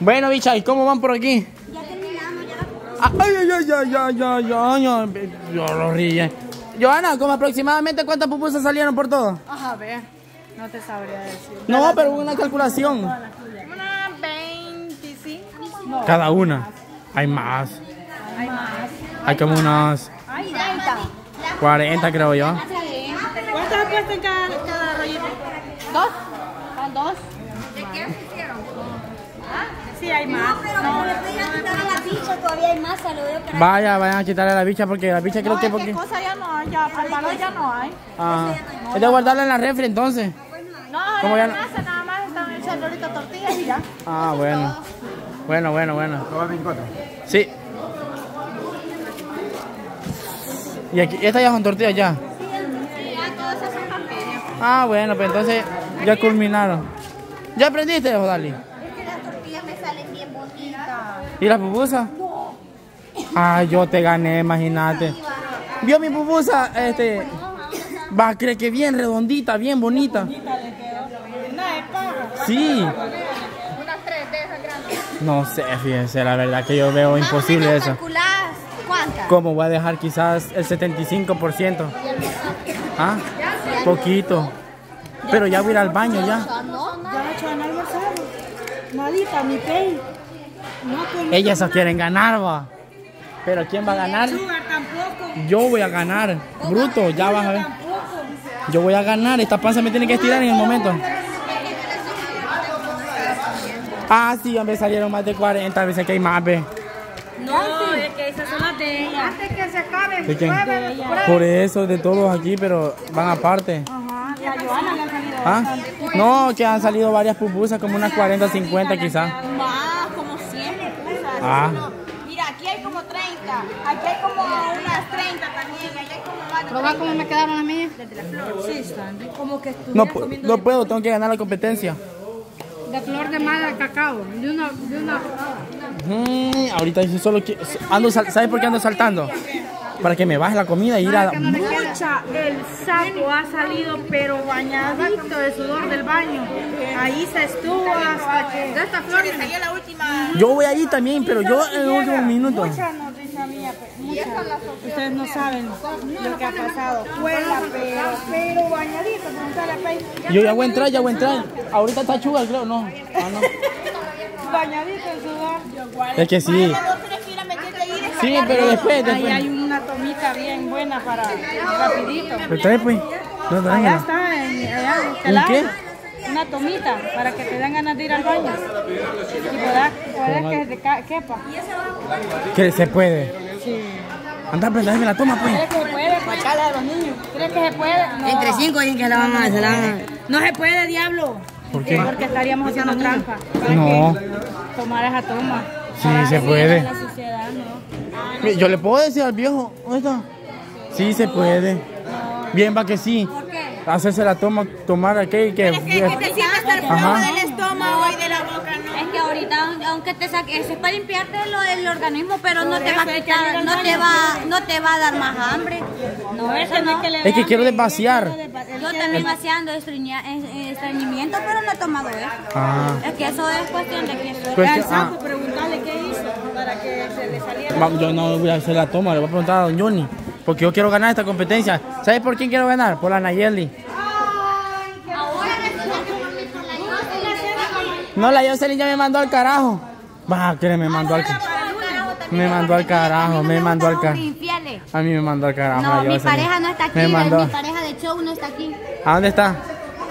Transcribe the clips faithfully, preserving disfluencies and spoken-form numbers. Bueno, bicha, ¿y cómo van por aquí? Ya terminamos, ya. Ah, ay, ay, ay, ay, ay, ay, ay. Yo lo ríe. Johanna, ¿cómo aproximadamente cuántas pupusas salieron por todo? Ajá, a ver, no te sabría decir. No, no, pero hubo una calculación. Una veinticinco. No. Cada una. Hay más. Hay más. Hay como unas cuarenta, creo yo. ¿Cuántas has puesto en cada, cada rollito? Dos. ¿Van dos? ¿De qué se hicieron? ¿Ah? Sí, hay más. No, pero no, le voy a quitar a la bicha, todavía hay más. Vaya, vayan a quitarle a la bicha porque la bicha creo que... No, es que cosa ya no hay, ya preparado ya no hay. Ah, es de guardarla en la refri entonces. No, no hay masa, nada más están echando ahorita tortillas y ya. Ah, bueno. Bueno, bueno, bueno. ¿Lo vas a encontrar? Sí. ¿Y aquí, estas ya son tortillas ya? Ah, bueno, pues entonces ya culminaron. ¿Ya aprendiste, Jodali? Es que las tortillas me salen bien bonitas. ¿Y las pupusas? No. Ah, yo te gané, imagínate. ¿Vio mi pupusa? Este, va a creer que bien redondita, bien bonita. Sí. Unas tres de esas grandes. No sé, fíjense, la verdad que yo veo imposible eso. ¿Cuántas? ¿Cómo voy a dejar quizás el setenta y cinco por ciento? ¿Ah? Poquito, pero ya voy a ir al baño ya. Ellas se quieren ganar, va. Pero ¿quién va a ganar? Yo voy a ganar, bruto, ya vas a ver. Yo voy a ganar, esta panza me tiene que estirar en el momento. Ah, sí, hombre, salieron más de cuarenta, veces que hay más, ve. No, es que esas son las de ellas. Antes que se acaben, es que, prueben, prueben. Por eso, de todos aquí, pero van aparte. Ajá, la Johanna le han salido. ¿Ah? No, que han salido varias pupusas, como unas cuarenta, cincuenta quizás. Más, como cien pupusas. Ah. No, mira, aquí hay como treinta, aquí hay como unas treinta también, aquí hay como más de treinta. ¿Cómo me quedaron a mí? Desde la flor. Sí, están como que estuvieran no, comiendo. No puedo, tengo que ganar la competencia. De flor de madre de cacao, de una... De una... Mm, ahorita yo solo quiero, ando, ¿sabes por qué ando saltando? Para que me baje la comida y ir a... Mucha, el saco ha salido pero bañadito de sudor del baño. Ahí se estuvo hasta que... De esta flor que salió la última. Yo voy ahí también, pero yo en el último minuto. Mucha noticia mía, mucha. Ustedes no saben lo que ha pasado. Cuela, pero, pero bañadito, preguntale a Pei. Yo ya voy a entrar, ya voy a entrar. Ahorita está chuga, creo, no. Ah, no. Bañadito en sudor. Es que sí. Sí, pero después, después. Ahí hay una tomita bien buena para rapidito. Pero trae, pues. No, no, allá está, en, allá en ¿un qué? Una tomita para que te den ganas de ir al baño. Y podrás, podrás que se te quepa. Que se puede. Sí. Anda, pero déjame la toma, pues. ¿Crees que se puede? Machala de los niños. ¿Crees que se puede? No. Entre cinco y que la van a hacer. No se puede, diablo. ¿Por qué? Porque estaríamos haciendo trampa. No. Tomar esa toma. Sí, se puede. La sociedad, ¿no? Yo le puedo decir al viejo, ¿dónde está? Sí, se puede. Bien, va que sí. ¿Por qué? Hacerse la toma, tomar aquel que... Es que, que te sientas hasta el fondo del estómago y de la boca, ¿no? Es que ahorita, aunque te saques, eso es para limpiarte lo del organismo, pero no te va a quitar, no te va, no te va a dar más hambre. No, eso no. Es que quiero desvaciar. Yo también vaciando, estreñimiento, pero no he tomado eso. Ah. Es que eso es cuestión de que... Cuestión, ah. Preguntarle qué hizo para que se le saliera. Yo no voy a hacer la toma, le voy a preguntar a don Johnny. Porque yo quiero ganar esta competencia. ¿Sabes por quién quiero ganar? Por la Nayeli. No, la Jocelyn ya me mandó al carajo. Va, que me mandó al carajo. Me mandó al carajo, me mandó al carajo. A mí me mandó al carajo. No, mi pareja no está aquí. Mi pareja de show no está aquí. ¿A dónde está?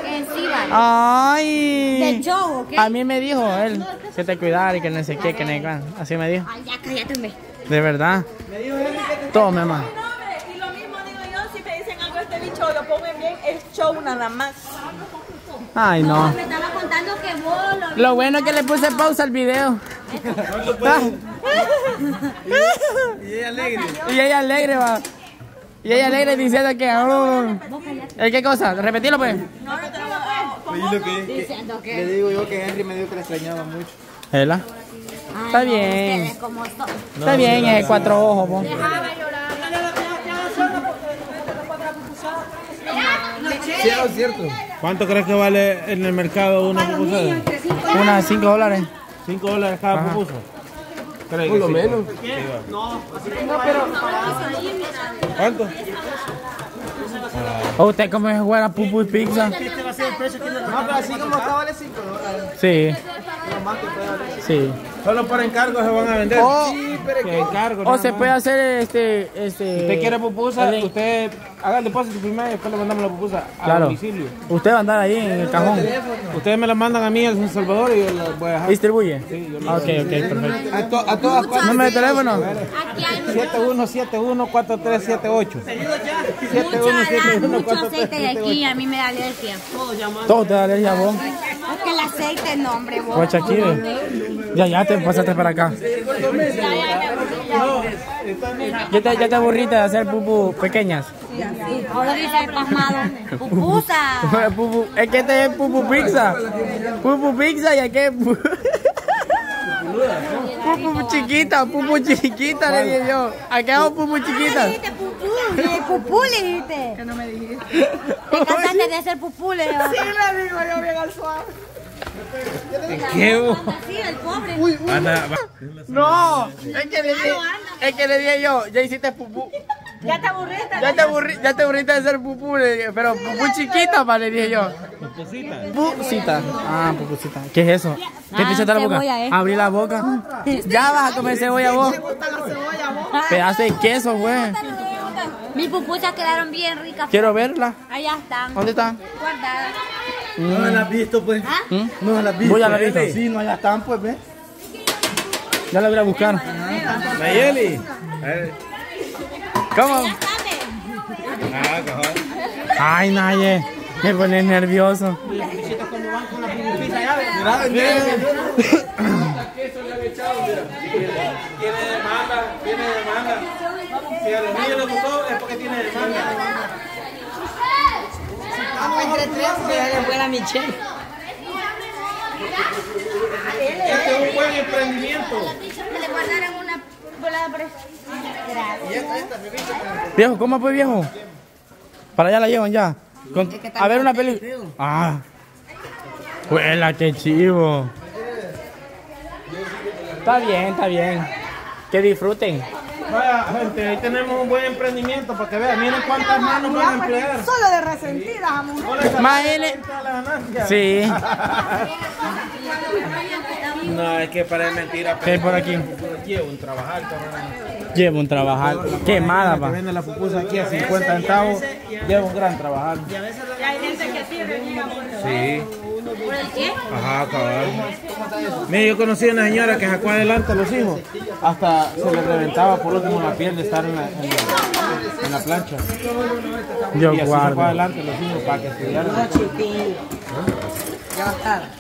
En Cibar. Ay. De show, ¿ok? A mí me dijo él que te cuidara y que no sé qué, que no. Así me dijo. Ay, ya cállate. De verdad. Me dijo Henry que te... Tome, mamá. Lo pongo bien, es show nada más. Ay, no. No, me estaba contando que vos lo... Lo bueno es que le puse pausa al video. y, y ella alegre. Y ella alegre, va. Y ella alegre diciendo que... Oh. ¿Qué cosa? Repetilo, pues. No, no te lo voy a... Diciendo que... Le digo yo que Henry me dijo que la extrañaba mucho. ¿Ela? Está bien. Está bien, es cuatro ojos, vos. Sí, es cierto. ¿Cuánto crees que vale en el mercado una pupusa? Unas cinco dólares. cinco dólares cada pupusa. Por lo sí, menos. No, pero... ¿Cuánto? ¿O usted cómo es jugar a pupu y pizza? Este va a ser el precio que no, pero así como está vale cinco dólares. Sí. Sí. Solo por encargo se van a vender. Oh, sí, pero encargo, o se puede hacer este... este... Si usted quiere pupusa, vale. Usted haga el depósito primero y después le mandamos la pupusa claro. Al domicilio. Usted va a andar ahí en el cajón. Ustedes me la mandan a mí al San Salvador y yo la voy a dejar. ¿Distribuye? Sí, yo la voy a okay, ok, perfecto. ¿A, to, a todas cuántas? ¿Número de teléfono? siete uno siete uno cuatro tres siete ocho. Mucho aceite de aquí, a mí me da alergia. ¿Todo te da alergia a vos? Es que el aceite, no, hombre, vos. Ya, ya te pasaste para acá. Ya te, ya te aburriste de hacer pupú pequeñas. Ahora dice pasmado. Pupusa. Pupu, es que este es pupu pizza. Pupu pizza y aquí es pupu chiquita, pupu chiquita le dije yo. Aquí hago pupu chiquita. De pupú le dijiste. Que no me dijiste. Te cansaste de hacer pupú le dijiste. Sí, le digo yo bien al suave. ¿De qué vos? No, es que le dije, es que le dije yo, ya hiciste pupú. Ya te aburriste. Ya te aburriste, ya te aburriste de hacer pupú, le dije, pero pupú chiquita, pa, le dije yo. Pupusita. Pupusita. Ah, pupusita. ¿Qué es eso? ¿Qué te echaste la boca? Abrí la boca. Ya vas a comer cebolla vos. Pedazo de queso, güey. Mis pupusas quedaron bien ricas. Quiero verlas. Allá están. ¿Dónde están? Guardadas. No me las has visto, pues. ¿Ah? No me las has visto. ¿Voy a la vista? Sí, no, allá están, pues, ¿ves? Ya la voy a buscar. Nayeli. ¿Cómo? Ay, Naye. Me pones nervioso. Las bichitas cuando van con la pupusita ya, ¿verdad? Mira, queso le han echado, mira. Tiene demanda, tiene demanda. Si a los niños les gustó, es porque tiene demanda. Estamos entre tres, que fue la Michelle. Este es un buen emprendimiento. Le guardaron una volada por eso. Viejo, ¿cómo fue, viejo? Para allá la llevan ya. Con... A ver una película. Ah. Huela, qué chivo. Está bien, está bien. Que disfruten. Vaya, gente, ahí tenemos un buen emprendimiento para que vean. Miren cuántas manos van a emplear. Solo de resentidas, amor. Más L. Sí. No, es que para mentira. ¿Qué por aquí? Llevo un trabajar, cabrón. Llevo un trabajar. Quemada, va. Vende la pupusa aquí a cincuenta centavos. Llevo un gran trabajar. Y a veces hay gente que sirve, digamos. Sí. Ajá, cabrón. Mira, yo conocí a una señora que sacó adelante a los hijos. Hasta se les reventaba por último la piel de estar en la, en la, en la plancha. Yo y así guardo. Sacó adelante a los hijos para que estudiaran.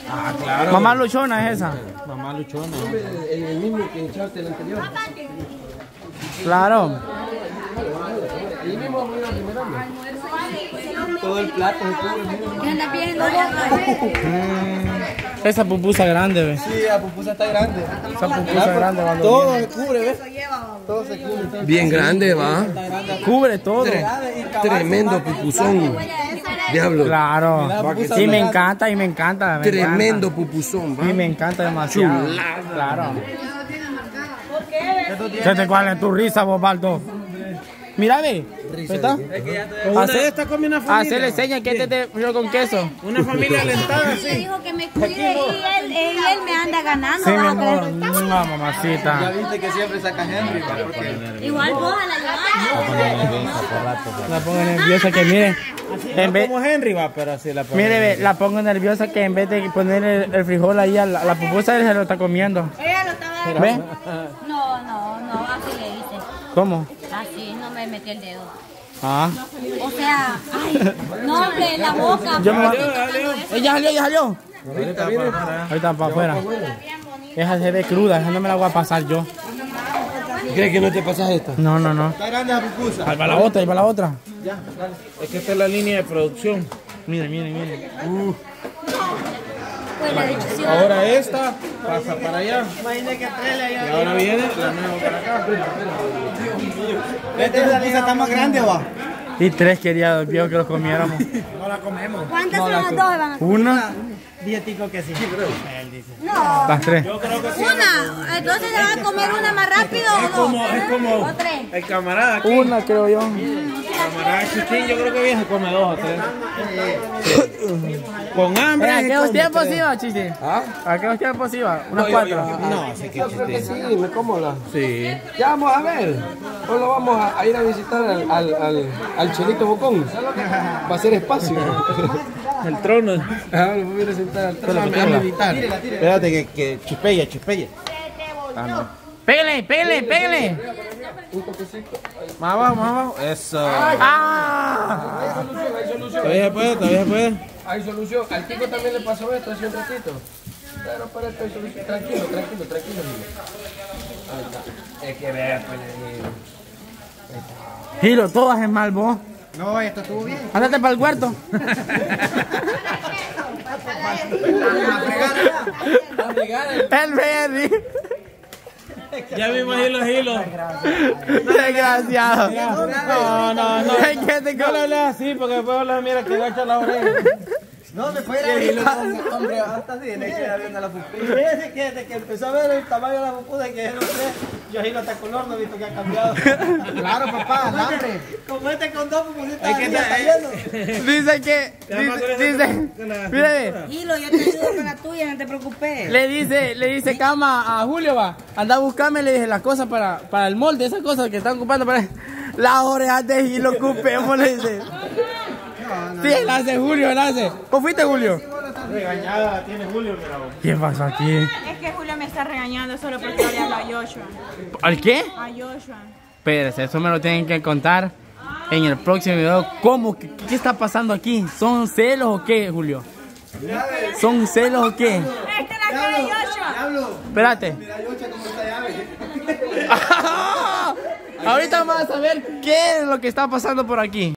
Ah, claro. Mamá luchona es esa. Mamá luchona. El mismo que echaste el anterior. Claro. El mismo fue la primera vez. Todo el plato, esa pupusa grande, ve. Sí, la pupusa está grande. Esa pupusa grande, va. Todo se cubre, ve. Todo se cubre. Bien grande, va. Cubre todo. Tremendo pupusón. Diablo. Claro. Sí, me encanta y me encanta. Tremendo pupusón, va. Y me encanta demasiado. Claro. ¿Qué te cuál es tu risa, vos, Baldo? Mira, ve. ¿Está? Es que ya hacer, está con una familia. Hacerle señas que este te frío con queso. Una familia alentada, sí. Me dijo que me cuide y él, él, él me anda ganando. Sí, va, mi amor. No, mamacita. Ya viste que siempre saca Henry. Igual vos a la llevada. La pongo nerviosa que mire. En vez, como Henry va, pero así la pongo. Mire, ve, la pongo nerviosa que en vez de poner el, el frijol ahí a la, la pupusa, él se lo está comiendo. Ella lo estaba... ¿Ve? No, no, no, así le hice. ¿Cómo? Así, no me metí el dedo. Ah. O sea, ay, no, hombre, la boca. Yo me va... Ya salió, ya salió. Ahorita para Ahorita para afuera. Esa se ve cruda, esa no me la voy a pasar yo. ¿Crees que no te pasas esta? No, no, no. Está grande la pupusa. Ahí va la otra, ahí va la otra. Ya, dale. Es que esta es la línea de producción. Miren, miren, miren. Uh. Ahora esta pasa para allá. Y ahora viene la nueva para acá. Esta es la lista está más grande, va. Y tres quería, viejo, que los comiéramos. No la comemos. ¿Cuántas son las dos? Una. Dietico que sí. No. Las tres. Yo creo que sí. Una. Entonces se va a comer una más rápido o dos. No. Es como o tres. El camarada aquí. Una, creo yo. El camarada Chiquín, yo creo que bien se come dos o tres. Sí. Con hambre. ¿A qué usted es posible, Chiquín? ¿Ah? ¿A qué usted es posible? Unas no, cuatro. Yo, yo, no, no sé que yo creo que sí, me como la. Sí. Ya vamos a ver. Hoy lo vamos a, a ir a visitar al, al, al, al Chelito Bocón. Va a ser espacio. El trono. Ah, lo voy a sentar al trono. Espérate que, que chupella, chupella. Ah, no. Pégale, pégale, pégale. Un toquecito. Más abajo, más abajo. Eso. Ay, ah. Hay solución, hay solución. Todavía se puede, todavía se puede. Hay solución. Al Tico también le pasó esto hace un ratito. Pero para esto hay solución. Tranquilo, tranquilo, tranquilo. Es que vea, pues. Giro, todas es mal, vos. No, esto estuvo bien. Ándate para el huerto. El Henry. Ya me imagino los hilos. Desgraciado. No, no, no. Es que te no le hables así porque después le mira que va a echar la oreja. No, después era el hilo. Hombre, hasta así, le queda viendo la pupila. Fíjese que desde que empezó a ver el tamaño de la pupila, que es el hombre, yo hilo hasta color no he visto que ha cambiado. Claro, papá, el hambre. Como este con dos pupulitas, ahí está yendo. Dice que, dice, mire. Hilo, yo te ayudo con la tuya, no te preocupes. Le dice, le dice Cama a Julio, va, anda a buscarme, le dije las cosas para, para el molde, esas cosas que están ocupando para las orejas de hilo, ocupemos, le dice. No, no, sí, la hace Julio, la hace. ¿Cómo fuiste, Julio? Regañada tiene Julio, mira vos. ¿Qué pasó aquí? Es que Julio me está regañando solo porque le hablo a Joshua. ¿Al qué? A Joshua. Espérense, eso me lo tienen que contar en el próximo video. ¿Cómo? ¿Qué, qué está pasando aquí? ¿Son celos o qué, Julio? ¿Son celos o qué? Esta es la cara de Joshua. Espérate. Mira, Joshua, ¿cómo está llave? Ahorita vamos a saber qué es lo que está pasando por aquí.